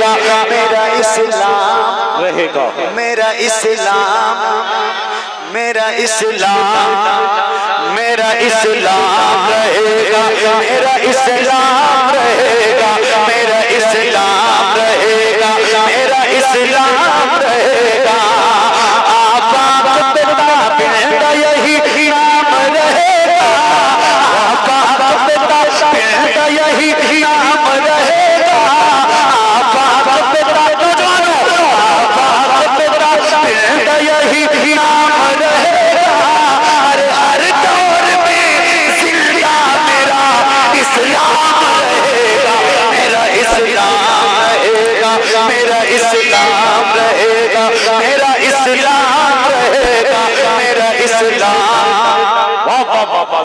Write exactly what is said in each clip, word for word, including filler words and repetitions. रहेगा, मेरा इस्लाम रहेगा, मेरा इस्लाम, मेरा इस्लाम, मेरा इस्लाम रहेगा, मेरा इस्लाम रहेगा, मेरा इस्लाम रहेगा, मेरा इस्लाम रहेगा।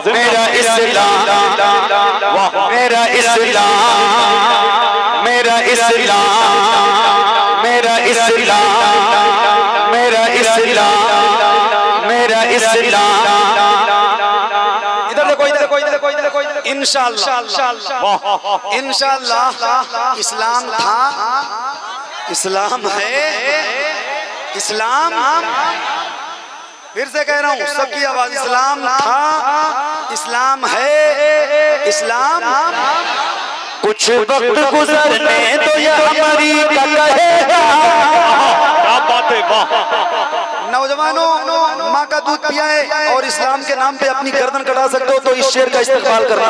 मेरा इस्लाम, मेरा इस्लाम, मेरा इस्लाम, मेरा इस्लाम, मेरा इस्लाम, मेरा इस्लाम। इधर देखो, इधर देखो, इधर देखो, इधर देखो, इंशाअल्लाह, इंशाअल्लाह। इस्लाम था, इस्लाम है, इस्लाम, फिर से कह रहा हूँ सबकी आवाज, इस्लाम था, इस्लाम है, इस्लाम। कुछ वक्त गुजरने तो यह हमारी कहेगा। क्या बात है, वाह। नौजवानों, माँ का दूध पिया है और इस्लाम के नाम पे अपनी गर्दन कटा सकते हो तो इस शेर का इस्तेमाल करना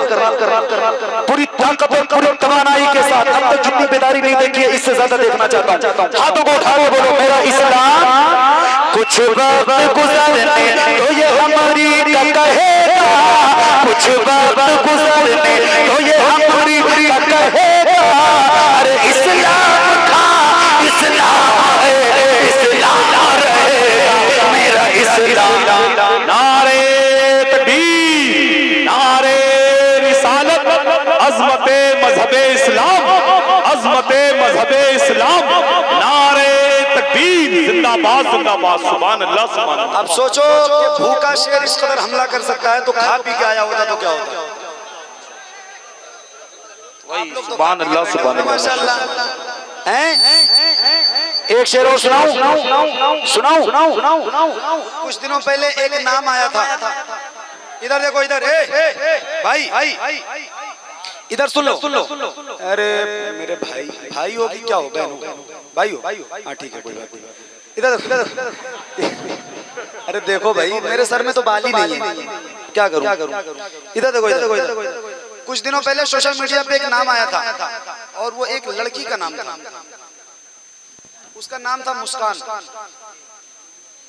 पूरी ताकत और पूरी तवानाई के साथ। अब तक जितनी बेदारी नहीं देखी है, इससे ज्यादा देखना चाहता हूँ। हाथों को उठाओ, बोलो मेरा इस्लाम। कुछ वक्त गुजरने तो ये हमारी का कहेगा, कुछ वक्त गुजरने तो ये हमारी का कहेगा। अरे इस्लाम था, इस्लाम है, इस्लाम रहेगा, मेरा इस्लाम। नारे तकबीर, नारे रिसालत, अज़मते मजहबे इस्लाम, अज़मते मजहबे इस्लाम, नारे जिंदाबाद, जिंदाबाद, सुभान अल्लाह, सुभान अल्लाह। अब सोचो भूखा शेर इस कदर हमला कर सकता है तो खा पी के आया होता तो क्या होता। सुभान अल्लाह, सुभान अल्लाह, माशाअल्लाह। एक शेर और सुनाऊं, सुनाऊं, सुनाऊं, सुनाऊं। कुछ दिनों पहले एक नाम आया था, इधर देखो, इधर भाई, इधर सुन लो, सुन लो। अरे मेरे भाई, भाई हो कि क्या हो, बहन हो, भाई हो, हाँ ठीक है कोई बात नहीं। इधर देखो, अरे देखो भाई, मेरे सर में तो बाल ही नहीं है, क्या करूं, क्या करूं। इधर देखो, इधर देखो। कुछ दिनों पहले सोशल मीडिया पे एक नाम आया था और वो एक लड़की का नाम था, उसका नाम था मुस्कान।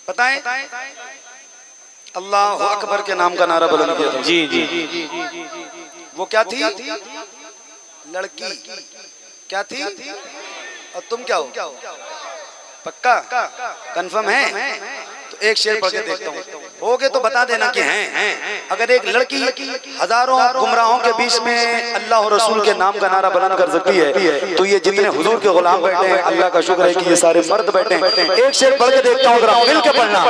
बताएं, अल्लाह अकबर के नाम का नारा बुलंद किया था। जी जी, वो क्या थी, लड़की क्या थी और तुम क्या हो, पक्का कंफर्म है? तो एक शेर पढ़ के देखता हूँ, हो गए तो बता देना कि हैं। अगर एक लड़की हजारों गुमराहों के बीच में अल्लाह और रसूल के नाम का नारा बुलंद कर सकती है तो ये जितने हुजूर के गुलाम बैठे हैं, अल्लाह का शुक्र है कि ये सारे मर्द बैठे हैं। एक शेर पढ़ के देखता हूँ, मिल के पढ़ना।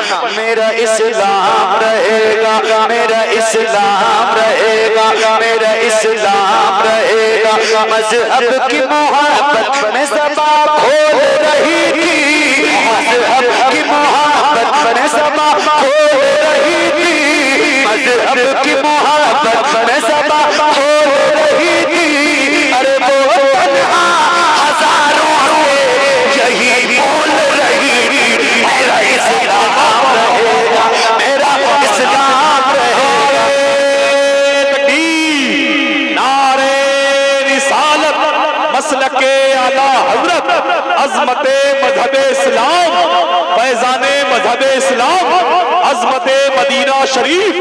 मेरा इस्लाम रहेगा, मेरा इस्लाम रहेगा, मेरा इस्लाम रहेगा, मजहब की मोहब्बत में सबा खोल रही थी, मजहब की मोहब्बत में सबा खोल रही थी, मजहब की मोहब्बत में सबा खोल रही थी। अरे वो तन्हा हजारों हुए, यही बोल रही थी, मेरा इस्लाम रहेगा, मेरा इस्लाम रहेगा। नारे रिसालत, मसलके आला हजरत, अज़मते मजहबे इस्लाम, फैज़ाने मजहबे इस्लाम, अज़मते मदीना शरीफ,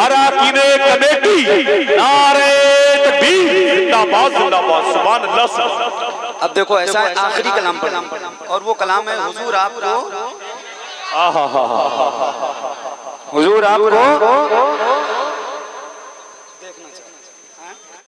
अराकीने कमेटी। नारे तकबीर, जिंदाबाद, जिंदाबाद, सुभान अल्लाह। अब देखो ऐसा है, आखिरी कलाम पर, और वो कलाम है हुजूर आपको, आहा हा हा, हुजूर आपको